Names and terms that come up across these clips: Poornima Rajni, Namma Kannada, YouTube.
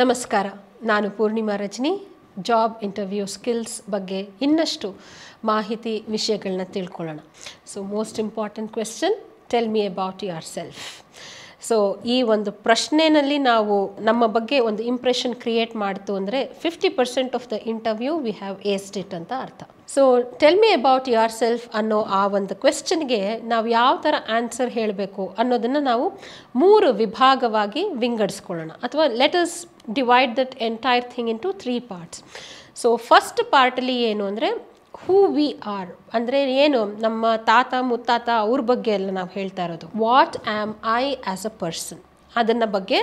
ನಮಸ್ಕಾರ ನಾನು Poornima Rajani job interview skills ಬಗ್ಗೆ ಇನ್ನಷ್ಟು ಮಾಹಿತಿ ವಿಷಯಗಳನ್ನು ತಿಳ್ಕೊಳ್ಳೋಣ so most important question tell me about yourself so ಈ ಒಂದು ಪ್ರಶ್ನೆನಲ್ಲಿ ನಾವು ನಮ್ಮ ಬಗ್ಗೆ ಒಂದು ಇಂಪ್ರೆಷನ್ ಕ್ರಿಯೇಟ್ ಮಾಡ್ತು ಅಂದ್ರೆ 50% of the interview we have aced it ಅಂತ ಅರ್ಥ so tell me about yourself ಅನ್ನೋ ಆ ಒಂದು ಕ್ವೆಶ್ಚನ್ಗೆ ನಾವು ಯಾವ ಥರ ಆನ್ಸರ್ ಹೇಳಬೇಕು ಅನ್ನೋದನ್ನು ನಾವು ಮೂರು ವಿಭಾಗವಾಗಿ ವಿಂಗಡಿಸ್ಕೊಳ್ಳೋಣ ಅಥವಾ let us divide that entire thing into three parts. So first part li enu andre who we are andre enu namma tata muttata avur bagge ella nav helta irodu what am I as a person adanna bagge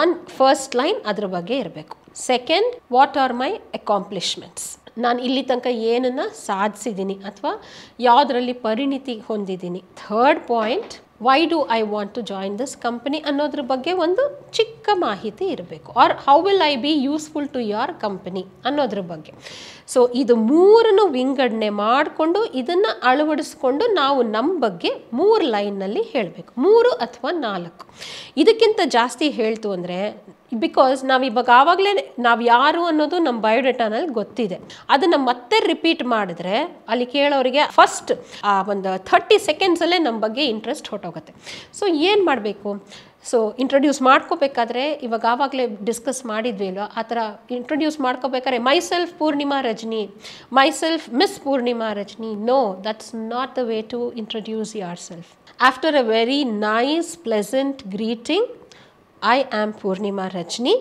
one first line adra bagge irbeku. Second, what are my accomplishments ನಾನು ಇಲ್ಲಿ ತನಕ ಏನನ್ನ ಸಾಧಿಸಿದ್ದೀನಿ ಅಥವಾ ಯಾವುದರಲ್ಲಿ ಪರಿಣಿತಿ ಹೊಂದಿದ್ದೀನಿ third point why do I want to join this company ಅನ್ನೋದ್ರ ಬಗ್ಗೆ ಒಂದು ಚಿಕ್ಕ ಮಾಹಿತಿ ಇರಬೇಕು or how will I be useful to your company ಅನ್ನೋದ್ರ ಬಗ್ಗೆ ಸೊ ಇದು ಮೂರನ್ನು ವಿಂಗಡಣೆ ಮಾಡಿಕೊಂಡು ಇದನ್ನು ಅಳವಡಿಸ್ಕೊಂಡು ನಾವು ನಮ್ಮ ಬಗ್ಗೆ ಮೂರು ಲೈನ್ನಲ್ಲಿ ಹೇಳಬೇಕು ಮೂರು ಅಥವಾ ನಾಲ್ಕು ಇದಕ್ಕಿಂತ ಜಾಸ್ತಿ ಹೇಳ್ತು ಅಂದರೆ ಬಿಕಾಸ್ ನಾವು ಇವಾಗ ಆವಾಗಲೇ ನಾವು ಯಾರು ಅನ್ನೋದು ನಮ್ಮ ಬಯೋಡೇಟಾನಲ್ಲಿ ಗೊತ್ತಿದೆ ಅದನ್ನು ಮತ್ತೆ ರಿಪೀಟ್ ಮಾಡಿದ್ರೆ ಅಲ್ಲಿ ಕೇಳೋರಿಗೆ ಫಸ್ಟ್ ಒಂದು 30 ಸೆಕೆಂಡ್ಸಲ್ಲೇ ನಮ್ಮ ಬಗ್ಗೆ ಇಂಟ್ರೆಸ್ಟ್ ಹೊಟ್ಟೋಗುತ್ತೆ ಸೊ ಏನು ಮಾಡಬೇಕು ಸೊ ಇಂಟ್ರೊಡ್ಯೂಸ್ ಮಾಡ್ಕೋಬೇಕಾದ್ರೆ ಇವಾಗ ಆವಾಗಲೇ ಡಿಸ್ಕಸ್ ಮಾಡಿದ್ವಿ ಅಲ್ವಾ ಆ ಥರ ಇಂಟ್ರೊಡ್ಯೂಸ್ ಮಾಡ್ಕೋಬೇಕಾದ್ರೆ myself Poornima Rajani myself miss Poornima Rajani no that's not the way to introduce yourself after a very nice pleasant greeting I am Poornima Rajani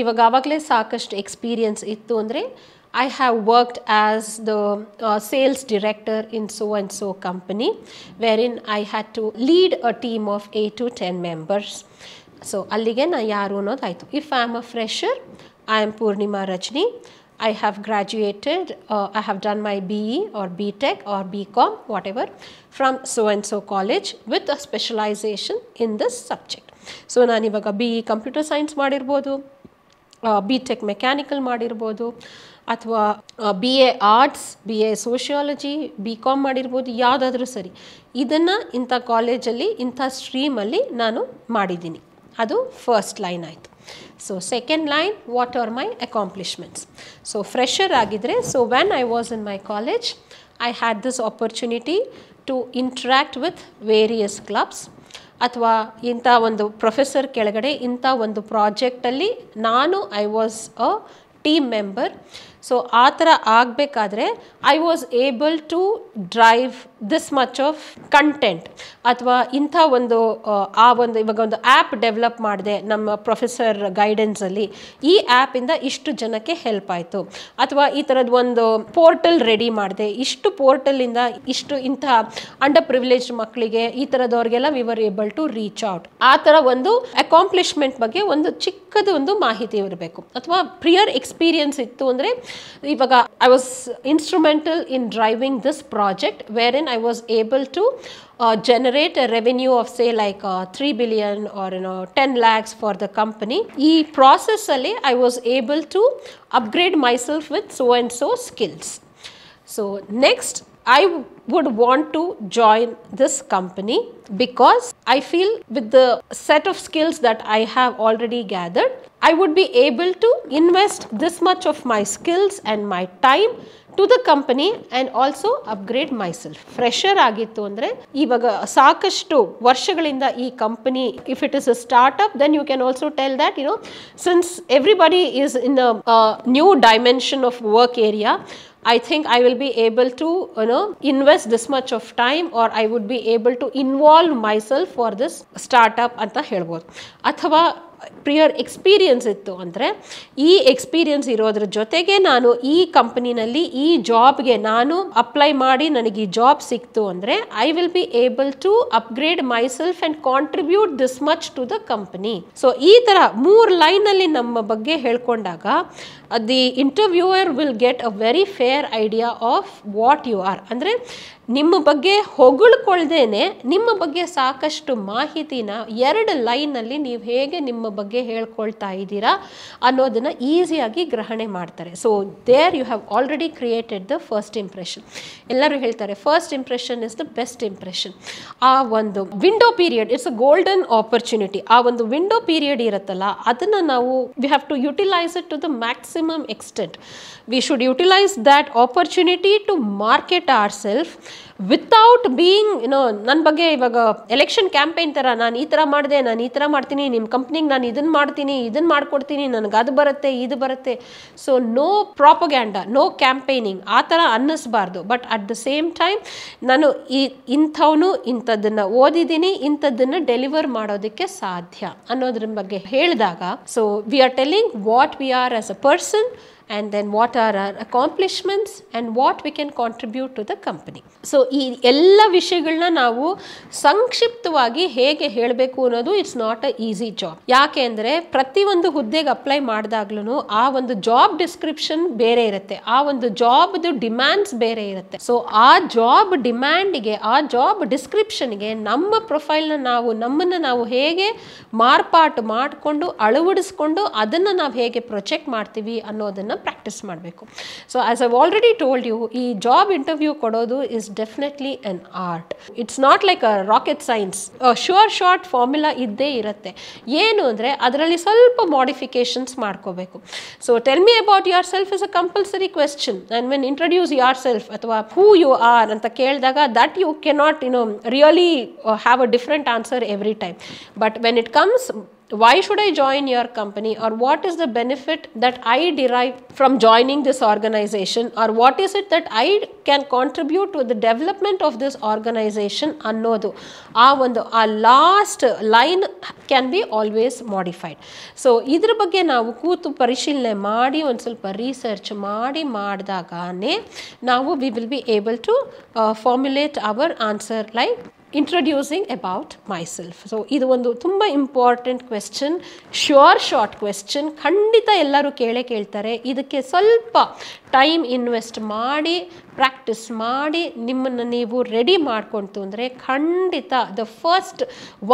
ಇವಾಗ ಆವಾಗಲೇ ಸಾಕಷ್ಟು ಎಕ್ಸ್ಪೀರಿಯನ್ಸ್ ಇತ್ತು ಅಂದರೆ I have worked as the sales director in so and so company wherein I had to lead a team of 8 to 10 members. So, allige na yaru anod aitu. If I am a fresher, I am Poornima Rajni. I have graduated, I have done my BE or BTech or BCom, whatever, from so and so college with a specialization in this subject. So, naan ivaga BE computer science madirbodu, BTech mechanical madirbodu. ಅಥವಾ B A arts B A sociology B com ಮಾಡಿರ್ಬೋದು ಯಾವುದಾದ್ರೂ ಸರಿ ಇದನ್ನು ಇಂಥ ಕಾಲೇಜಲ್ಲಿ ಇಂಥ ಸ್ಟ್ರೀಮಲ್ಲಿ ನಾನು ಮಾಡಿದ್ದೀನಿ ಅದು ಫಸ್ಟ್ ಲೈನ್ ಆಯಿತು so second line what are my accomplishments so fresher ಆಗಿದ್ದರೆ so when I was in my college I had this opportunity to interact with various clubs ಅಥವಾ ಇಂಥ ಒಂದು ಪ್ರೊಫೆಸರ್ ಕೆಳಗಡೆ ಇಂಥ ಒಂದು ಪ್ರಾಜೆಕ್ಟಲ್ಲಿ ನಾನು I was a team member so ಆ ಥರ ಆಗಬೇಕಾದ್ರೆ I was able to drive this much of content ಅಥವಾ ಇಂಥ ಒಂದು ಆ ಒಂದು ಇವಾಗ ಒಂದು ಆ್ಯಪ್ ಡೆವಲಪ್ ಮಾಡಿದೆ ನಮ್ಮ ಪ್ರೊಫೆಸರ್ ಗೈಡೆನ್ಸಲ್ಲಿ ಈ ಆ್ಯಪಿಂದ ಇಷ್ಟು ಜನಕ್ಕೆ ಹೆಲ್ಪ್ ಆಯಿತು ಅಥವಾ ಈ ಥರದ್ದು ಒಂದು ಪೋರ್ಟಲ್ ರೆಡಿ ಮಾಡಿದೆ ಇಷ್ಟು ಪೋರ್ಟಲಿಂದ ಇಷ್ಟು ಇಂಥ ಅಂಡರ್ ಪ್ರಿವಿಲೇಜ್ ಮಕ್ಕಳಿಗೆ ಈ ಥರದವ್ರಿಗೆಲ್ಲ we were able to reach out ಆ ಥರ ಒಂದು ಅಕಾಂಪ್ಲಿಷ್ಮೆಂಟ್ ಬಗ್ಗೆ ಒಂದು ಚಿಕ್ಕದು ಒಂದು ಮಾಹಿತಿ ಇರಬೇಕು ಅಥವಾ ಪ್ರಿಯರ್ ಎಕ್ಸ್ಪೀರಿಯನ್ಸ್ ಇತ್ತು ಅಂದರೆ ಇವಾಗ I was instrumental in driving this project wear in I was able to generate a revenue of say like 3 billion or 10 lakhs for the company. E process alli I was able to upgrade myself with so and so skills. So next I would want to join this company because I feel with the set of skills that I have already gathered, I would be able to invest this much of my skills and my time to the company and also upgrade myself. Fresher ಆಗಿತ್ತು ಅಂದರೆ ಇವಾಗ ಸಾಕಷ್ಟು ವರ್ಷಗಳಿಂದ ಈ company if it is a startup then you can also tell that you know since everybody is in a new dimension of work area I think I will be able to invest this much of time or I would be able to involve myself for this startup anta helbodu athava prior experience ittu andre ee experience irodra jotege nanu ee company nalli ee job ge nanu apply ಮಾಡಿ ನನಗೆ ಈ job ಸಿಕ್ತು ಅಂದ್ರೆ I will be able to upgrade myself and contribute this much to the company so ee tara moor line nalli namma bagge helkondaga the interviewer will get a very fair idea of what you are andre ನಿಮ್ಮ ಬಗ್ಗೆ ಹೊಗಳ್ಕೊಳ್ಳದೇನೆ ನಿಮ್ಮ ಬಗ್ಗೆ ಸಾಕಷ್ಟು ಮಾಹಿತಿನ ಎರಡು ಲೈನಲ್ಲಿ ನೀವು ಹೇಗೆ ನಿಮ್ಮ ಬಗ್ಗೆ ಹೇಳ್ಕೊಳ್ತಾ ಇದ್ದೀರಾ ಅನ್ನೋದನ್ನ ಈಸಿಯಾಗಿ ಗ್ರಹಣೆ ಮಾಡ್ತಾರೆ. So there you have already created the first impression. ಎಲ್ಲರೂ ಹೇಳ್ತಾರೆ first impression is the best impression. ಆ ಒಂದು window period it's a golden opportunity. ಆ ಒಂದು ವಿಂಡೋ ಪೀರಿಯಡ್ ಇರುತ್ತಲ್ಲ ಅದನ್ನು ನಾವು we have to utilise it to the maximum extent. We should utilise that opportunity to market our self without being ನನ್ನ ಬಗ್ಗೆ ಇವಾಗ ಎಲೆಕ್ಷನ್ ಕ್ಯಾಂಪೇನ್ ಥರ ನಾನು ಈ ಥರ ಮಾಡಿದೆ, ನಾನು ಈ ಥರ ಮಾಡ್ತೀನಿ, ನಿಮ್ಮ ಕಂಪ್ನಿಗೆ ನಾನು ಇದನ್ನು ಮಾಡ್ತೀನಿ, ಇದನ್ನು ಮಾಡಿಕೊಡ್ತೀನಿ, ನನಗೆ ಅದು ಬರುತ್ತೆ ಇದು ಬರುತ್ತೆ. So no propaganda, no campaigning, ಆ ಥರ ಅನ್ನಿಸ್ಬಾರ್ದು. But at the same time ನಾನು ಇಂಥವನು ಇಂಥದ್ದನ್ನು ಓದಿದ್ದೀನಿ, ಇಂಥದ್ದನ್ನು ಡೆಲಿವರ್ ಮಾಡೋದಕ್ಕೆ ಸಾಧ್ಯ ಅನ್ನೋದ್ರ ಬಗ್ಗೆ ಹೇಳಿದಾಗ so we are telling what we are as a person and then what are our accomplishments and what we can contribute to the company. So ಈ ಎಲ್ಲ ವಿಷಯಗಳನ್ನ ನಾವು ಸಂಕ್ಷಿಪ್ತವಾಗಿ ಹೇಗೆ ಹೇಳಬೇಕು ಅನ್ನೋದು it's not a easy job. ಯಾಕೆ ಅಂದರೆ ಪ್ರತಿಯೊಂದು ಹುದ್ದೆಗೆ ಅಪ್ಲೈ ಮಾಡಿದಾಗ್ಲೂ ಆ ಒಂದು ಜಾಬ್ ಡಿಸ್ಕ್ರಿಪ್ಷನ್ ಬೇರೆ ಇರುತ್ತೆ, ಆ ಒಂದು ಜಾಬ್ದು ಡಿಮ್ಯಾಂಡ್ಸ್ ಬೇರೆ ಇರುತ್ತೆ. ಸೊ ಆ ಜಾಬ್ ಡಿಮ್ಯಾಂಡ್ಗೆ ಆ ಜಾಬ್ ಡಿಸ್ಕ್ರಿಪ್ಷನ್ಗೆ ನಮ್ಮ ಪ್ರೊಫೈಲ್ನ ನಮ್ಮನ್ನು ನಾವು ಹೇಗೆ ಮಾರ್ಪಾಟು ಮಾಡಿಕೊಂಡು ಅಳವಡಿಸ್ಕೊಂಡು ಅದನ್ನು ನಾವು ಹೇಗೆ ಪ್ರೊಜೆಕ್ಟ್ ಮಾಡ್ತೀವಿ ಅನ್ನೋದನ್ನು ಪ್ರಾಕ್ಟೀಸ್ ಮಾಡಬೇಕು. So as I've already told you, ಈ ಜಾಬ್ ಇಂಟರ್ವ್ಯೂ ಕೊಡೋದು is definitely an art. It's not like a rocket science. Sure short formula ಇದ್ದೇ ಇರುತ್ತೆ. ಏನು ಅಂದರೆ ಅದರಲ್ಲಿ ಸ್ವಲ್ಪ ಮಾಡಿಫಿಕೇಶನ್ಸ್ ಮಾಡ್ಕೋಬೇಕು. So tell me about yourself is a compulsory question. And when introduce yourself ಅಥವಾ who you are ಅಂತ ಕೇಳಿದಾಗ that you cannot really have a different answer every time. But when it comes why should I join your company, or what is the benefit that I derive from joining this organization, or what is it that I can contribute to the development of this organization ಅನ್ನೋದು ಆ last line can be always modified. So ಇದ್ರ ಬಗ್ಗೆ ನಾವು ಕೂತು ಪರಿಶೀಲನೆ ಮಾಡಿ ಒಂದು ಸ್ವಲ್ಪ ರಿಸರ್ಚ್ ಮಾಡಿದಾಗನೇ ನಾವು we will be able to formulate our answer like introducing about myself. So ಇದು ಒಂದು ತುಂಬ important question, sure short question, ಖಂಡಿತ ಎಲ್ಲರೂ ಕೇಳ್ತಾರೆ. ಇದಕ್ಕೆ ಸ್ವಲ್ಪ ಟೈಮ್ ಇನ್ವೆಸ್ಟ್ ಮಾಡಿ ಪ್ರಾಕ್ಟೀಸ್ ಮಾಡಿ ನಿಮ್ಮನ್ನು ನೀವು ರೆಡಿ ಮಾಡ್ಕೊಳ್ತು ಅಂದರೆ ಖಂಡಿತ the first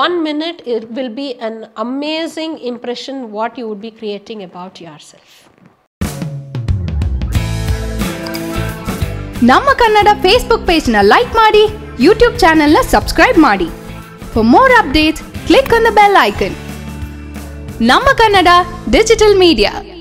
1 minute it will be an amazing impression what you would be creating about yourself. ನಮ್ಮ ಕನ್ನಡ ಫೇಸ್ಬುಕ್ ಪೇಜ್ನ ಲೈಕ್ ಮಾಡಿ, YouTube ಚಾನೆಲ್ನ ಸಬ್ಸ್ಕ್ರೈಬ್ ಮಾಡಿ. For more updates click on the bell icon. ನಮ್ಮ ಕನ್ನಡ ಡಿಜಿಟಲ್ ಮೀಡಿಯಾ.